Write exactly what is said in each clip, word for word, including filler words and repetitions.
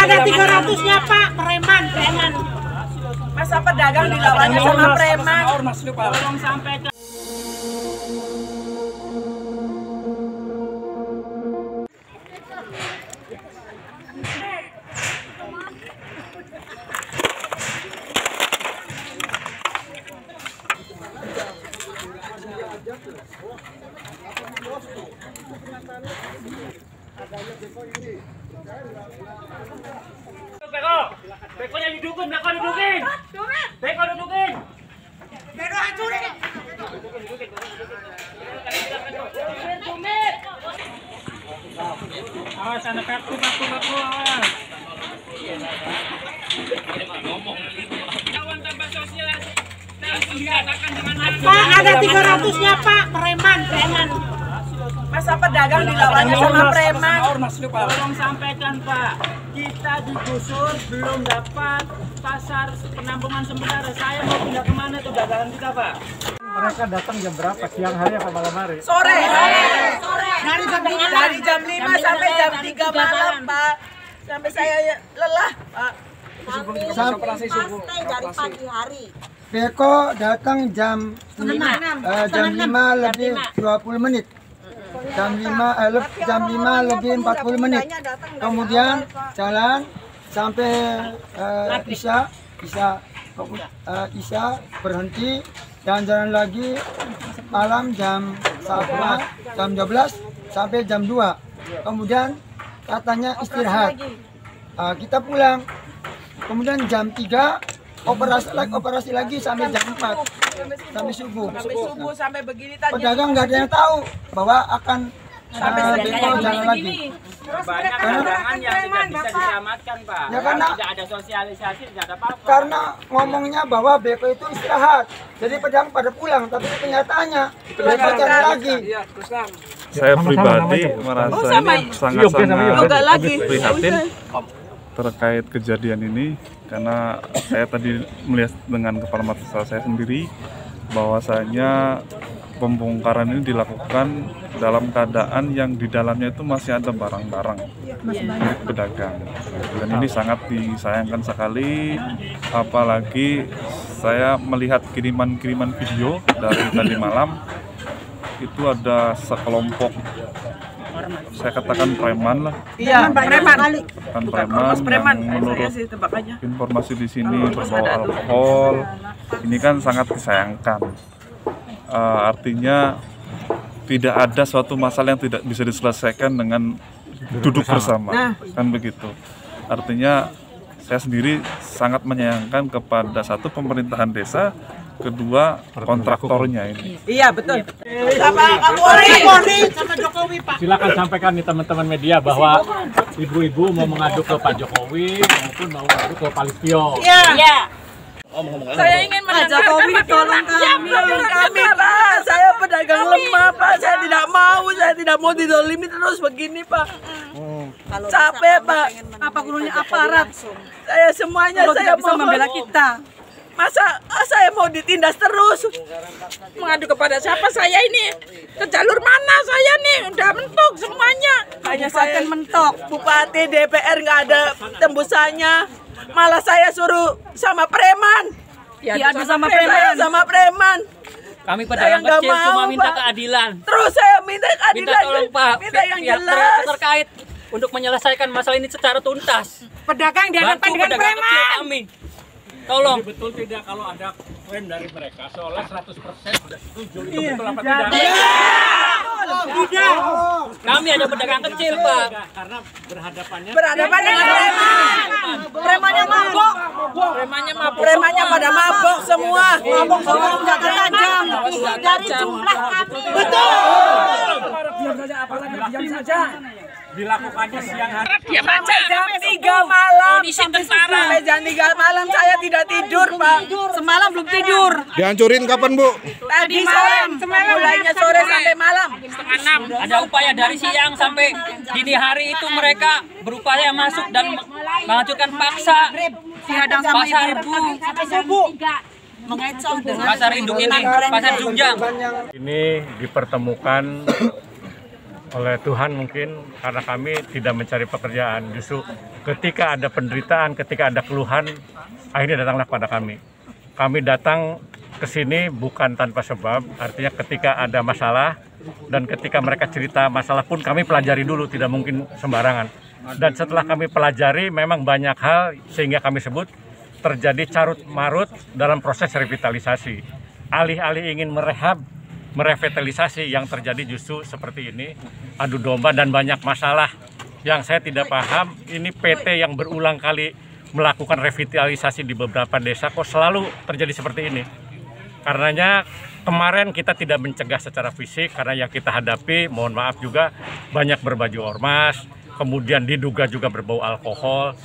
ada tiga ratusnya Pak, preman, preman. Masa pedagang dilawannya sama preman. Tolong sampaikan. Beko, Beko yang didukin, Beko didukin. Beko didukin. Beko hancurin. Awas anak kartu, kartu, kartu, awas. Kawan tambah sosial. Pak, ada tiga ratusnya Pak, preman, preman. Masa pedagang dilawannya sama preman. Tolong sampaikan Pak, kita digusur belum dapat pasar penampungan sementara. Saya mau pindah kemana tuh dagangan kita Pak? Mereka datang jam berapa? Siang hari apa malam hari? Sore. Sore. Dari jam dari jam lima sampai jam tiga malam Pak. Sampai saya lelah Pak. Kami pastai dari pagi hari. Beko datang jam enam, eh, jam lima lebih dua puluh menit, jam lima eh, jam lima lebih empat puluh menit, kemudian jalan sampai eh, isya, isya, eh, isya berhenti dan jalan lagi malam jam satu, jam dua belas sampai jam dua, kemudian katanya istirahat, eh, kita pulang, kemudian jam tiga operasi lagi, operasi lagi sampai jam empat, sampai subuh. Sampai subuh sampai begini tadi. Pedagang nggak ada yang tahu bahwa akan sampai jalan lagi. Karena yang tidak bisa diselamatkan, Pak. Ya karena tidak ada sosialisasi, tidak ada apa-apa. Karena ngomongnya bahwa Beko itu istirahat. Jadi pedagang pada pulang, tapi kenyataannya Beko jalan lagi. Saya pribadi merasa ini sangat-sangat prihatin terkait kejadian ini, karena saya tadi melihat dengan kepala mata saya sendiri bahwasanya pembongkaran ini dilakukan dalam keadaan yang di dalamnya itu masih ada barang-barang milik pedagang, dan ini sangat disayangkan sekali. Apalagi saya melihat kiriman-kiriman video dari tadi malam itu ada sekelompok, saya katakan preman lah. Iya, preman. Kan preman, preman yang menurut informasi di sini berbawa alkohol. Ini kan sangat disayangkan. Uh, artinya tidak ada suatu masalah yang tidak bisa diselesaikan dengan duduk bersama, kan begitu. Artinya saya sendiri sangat menyayangkan kepada satu pemerintahan desa, kedua kontraktornya ini. Iya betul. Sama Kapolri, sama Jokowi Pak. Silakan sampaikan nih teman-teman media bahwa ibu-ibu mau mengadu ke Pak Jokowi maupun mau mengadu ke Pak Listyo. Iya. Iya. Saya ingin menanyakan Pak tolong kami, kami Pak. Saya pedagang lemah Pak. Saya tidak mau, saya tidak mau didolimi terus begini Pak. Capek Pak. Apa gunanya aparat? Saya semuanya saya bisa membela kita. Masa oh, saya mau ditindas terus, mengadu kepada siapa saya ini, ke jalur mana saya nih, udah mentok semuanya, hanya saya mentok, Bupati D P R nggak ada tembusannya, malah saya suruh sama preman, ya, ya sama, sama preman, preman. sama preman. Kami pedagang kecil mau, cuma minta Pak. keadilan, terus saya minta keadilan, minta tolong Pak, minta yang jelas terkait untuk menyelesaikan masalah ini secara tuntas. Pedagang dihadapkan dengan preman. Tolong. Jadi betul tidak kalau ada klaim dari mereka seolah seratus persen sudah setuju itu iya, betul apa tidak? Tidak. Kami ada pedagang kecil Pak. Karena berhadapannya berhadapannya dengan preman. Premannya mabok. Premannya mabok. Premannya pada mabok semua. Mabok semua senjata tajam. Dari jumlah kami. Betul. Diam saja apalagi diam saja. Dilakukannya siang hari sampai jam tiga malam, sampai jam tiga malam saya tidak tidur Pak, semalam belum tidur. Dihancurin kapan Bu? Tadi malam, mulainya sore sampai malam setengah enam. Ada upaya dari siang sampai dini hari itu mereka berupaya masuk dan menghancurkan paksa pasar ibu sampai subuh mengecoh dengan pasar induk ini, pasar Junjang. Ini dipertemukan oleh Tuhan mungkin, karena kami tidak mencari pekerjaan. Justru ketika ada penderitaan, ketika ada keluhan, akhirnya datanglah pada kami. Kami datang ke sini bukan tanpa sebab, artinya ketika ada masalah, dan ketika mereka cerita masalah pun kami pelajari dulu, tidak mungkin sembarangan. Dan setelah kami pelajari, memang banyak hal sehingga kami sebut terjadi carut-marut dalam proses revitalisasi. Alih-alih ingin merehab, merevitalisasi, yang terjadi justru seperti ini, adu domba dan banyak masalah yang saya tidak paham. Ini P T yang berulang kali melakukan revitalisasi di beberapa desa kok selalu terjadi seperti ini. Karenanya kemarin kita tidak mencegah secara fisik, karena yang kita hadapi, mohon maaf juga, banyak berbaju ormas, kemudian diduga juga berbau alkohol.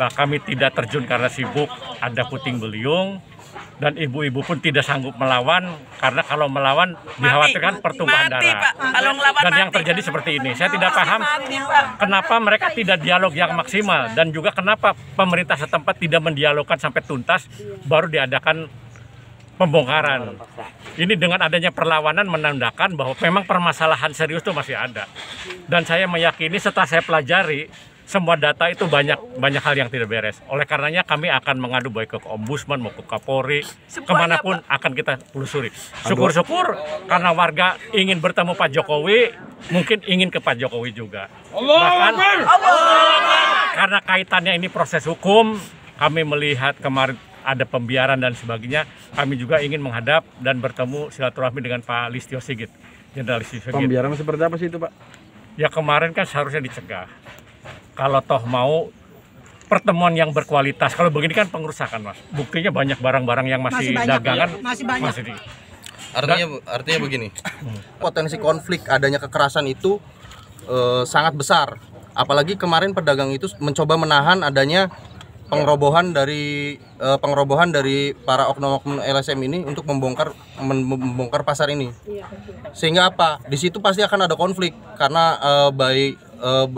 Nah, kami tidak terjun karena sibuk, ada puting beliung. Dan ibu-ibu pun tidak sanggup melawan, karena kalau melawan mati, dikhawatirkan pertumpahan mati, darah. Pak. Kalau ngelawan, dan yang terjadi mati. Seperti ini. Saya tidak paham mati, kenapa mereka tidak dialog yang maksimal, dan juga kenapa pemerintah setempat tidak mendialogkan sampai tuntas baru diadakan pembongkaran. Ini dengan adanya perlawanan menandakan bahwa memang permasalahan serius itu masih ada. Dan saya meyakini setelah saya pelajari, semua data itu banyak banyak hal yang tidak beres. Oleh karenanya kami akan mengadu baik ke Ombudsman maupun ke Kapolri, kemanapun akan kita telusuri. Syukur-syukur karena warga ingin bertemu Pak Jokowi, mungkin ingin ke Pak Jokowi juga. Bahkan karena kaitannya ini proses hukum, kami melihat kemarin ada pembiaran dan sebagainya, kami juga ingin menghadap dan bertemu silaturahmi dengan Pak Listyo Sigit, Jenderal Sigit. Pembiaran seperti apa sih itu, Pak? Ya kemarin kan seharusnya dicegah. Kalau toh mau pertemuan yang berkualitas, kalau begini kan pengerusakan, Mas. Buktinya banyak barang-barang yang masih, masih banyak, dagangan ya. masih banyak. Masih di... Artinya artinya begini, potensi konflik adanya kekerasan itu eh, sangat besar. Apalagi kemarin pedagang itu mencoba menahan adanya pengerobohan dari eh, pengerobohan dari para oknum-oknum L S M ini untuk membongkar membongkar pasar ini. Sehingga apa? Di situ pasti akan ada konflik, karena eh, baik eh,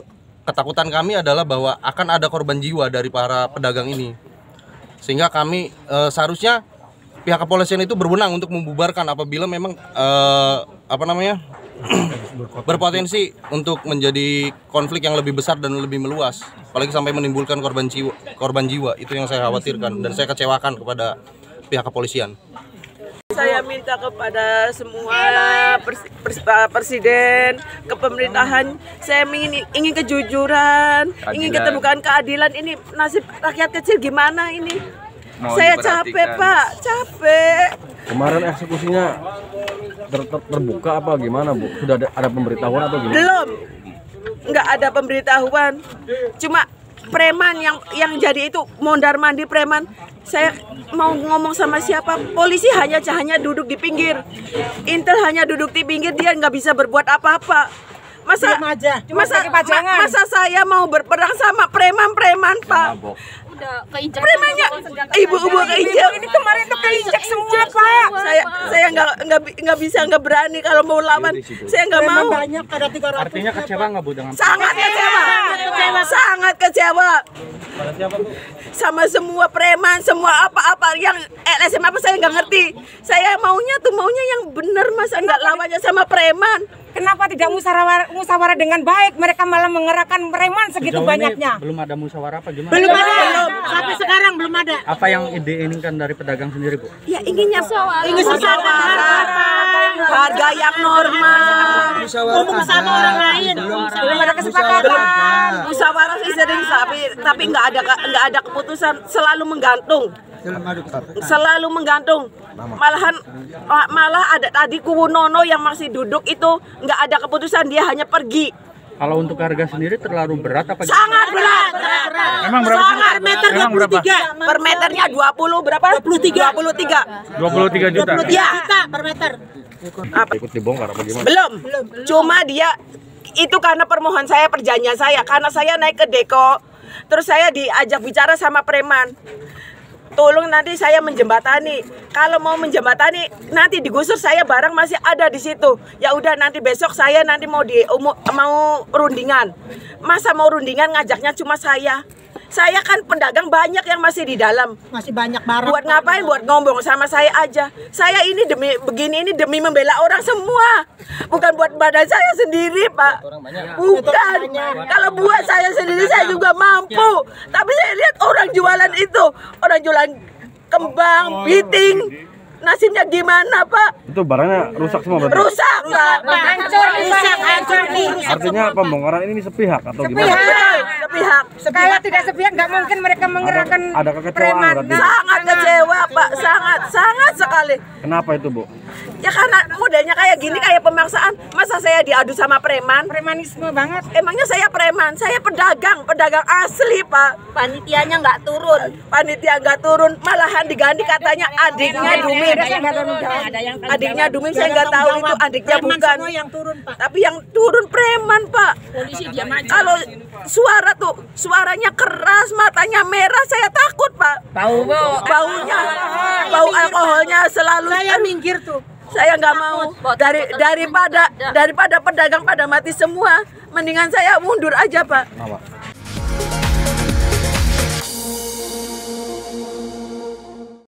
ketakutan kami adalah bahwa akan ada korban jiwa dari para pedagang ini. Sehingga kami e, seharusnya pihak kepolisian itu berwenang untuk membubarkan apabila memang e, apa namanya berpotensi untuk menjadi konflik yang lebih besar dan lebih meluas, apalagi sampai menimbulkan korban jiwa. Korban jiwa itu yang saya khawatirkan dan saya kecewakan kepada pihak kepolisian. Saya minta kepada semua pers pers presiden, kepemerintahan, saya ingin ingin kejujuran, keadilan. Ingin keterbukaan, keadilan. Ini nasib rakyat kecil gimana ini? Mau saya capek, Pak, capek. Kemarin eksekusinya ter ter terbuka apa gimana, Bu? Sudah ada, ada pemberitahuan atau gimana? Belum, nggak ada pemberitahuan. Cuma preman yang yang jadi itu mondar mandi preman. Saya mau ngomong sama siapa? Polisi hanya hanya duduk di pinggir, intel hanya duduk di pinggir, dia nggak bisa berbuat apa-apa. Masa aja. masa ma, masa saya mau berperang sama preman-preman, Pak? Premannya ibu-ibu keinjak. Ini kemarin itu keinjak semua, Pak. Saya saya nggak nggak nggak bisa, nggak berani kalau mau lawan. Saya nggak mau. Banyak, ada tiga ratus. Artinya kecewa nggak, Bu, dengan sangat kecewa. Sangat kecewa. Sama semua preman, semua apa-apa yang L S M apa saya nggak ngerti. Saya maunya tuh maunya yang bener, Mas, nggak lawannya sama preman. Kenapa tidak musyawarah musyawarah dengan baik? Mereka malah mengerahkan preman segitu sejauh banyaknya. Belum ada musyawarah apa gimana? Belum ada. Belum. Sampai sekarang belum ada. Apa yang ide ini kan dari pedagang sendiri, Bu? Ya inginnya musyawarah. Ingin harga yang normal. Ngomong sama orang lain. Belum ada kesepakatan. Musyawarah sih sering, tapi tapi nggak ada nggak ada keputusan, selalu menggantung. Selalu menggantung. Malahan malah ada tadi Kubu Nono yang masih duduk itu nggak ada keputusan, dia hanya pergi. Kalau untuk harga sendiri terlalu berat apa? Sangat berat. berat, berat. Emang berapa? Sangat meter dua puluh tiga. Per meternya dua puluh berapa? dua puluh tiga. dua puluh tiga juta. Ya. Juta per meter. Apa? Ikut dibongkar apa gimana? Belum. Belum. Cuma dia itu karena permohonan saya, perjanjian saya, karena saya naik ke Deko, terus saya diajak bicara sama preman. Tolong nanti saya menjembatani. Kalau mau menjembatani, nanti digusur saya, barang masih ada di situ. Ya udah, nanti besok saya nanti mau di mau rundingan. Masa mau rundingan ngajaknya cuma saya. Saya kan pedagang banyak yang masih di dalam. Masih banyak barang. Buat ngapain? Buat ngomong sama saya aja. Saya ini demi begini ini demi membela orang semua. Bukan buat badan saya sendiri, Pak. Bukan. Kalau buat saya sendiri saya juga mampu. Tapi saya lihat orang jualan itu, orang jualan kembang, biting. Nasibnya gimana, Pak? Itu barangnya rusak semua, berarti? Rusak, Pak. Hancur, rusak, hancur nih. Artinya pembongkaran ini sepihak atau sepihak. Gimana? Sepihak. Sepihak. Kalau tidak sepihak nggak mungkin mereka menggerakkan ada, ada kekecewaan berarti. Sangat kecewa, Pak. Sangat, sangat sekali. Kenapa itu, Bu? Ya karena modelnya kayak gini, kayak pemaksaan. Masa saya diadu sama preman? Premanisme banget. Emangnya saya preman? Saya pedagang, pedagang asli, Pak. Panitianya nggak turun. Panitia nggak turun, malahan diganti katanya adiknya Dumi. Ada yang turun, ada yang adiknya Dumim, saya nggak tahu itu adiknya bukan yang turun, Pak. Tapi yang turun preman, Pak. Polisi dia maju. Kalau suara tuh suaranya keras, matanya merah, saya takut, Pak. Bau baunya, bau alkoholnya selalu. Saya minggir tuh. Saya nggak mau dari daripada daripada pedagang pada mati semua, mendingan saya mundur aja, Pak.